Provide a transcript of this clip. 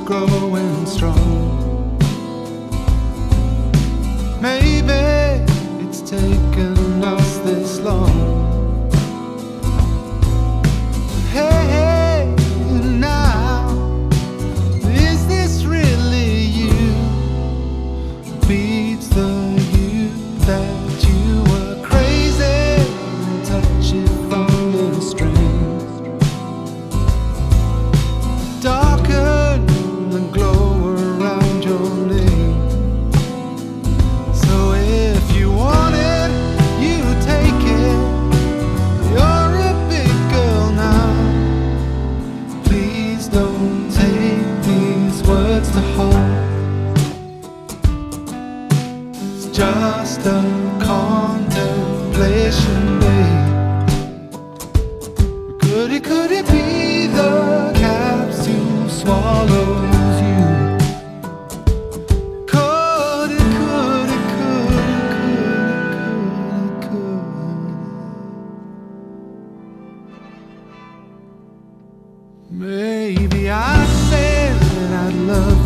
love's growing strong. Maybe it's taken us this long. Hey, now, is this really you? Beats the you that you were crazy and touch it from the strings. Darken the glow around your name. So if you want it, you take it. You're a big girl now. Please don't take these words to heart. Just a contemplation, babe. Could it be the capsule swallows you? Could it? Maybe I said that I love you.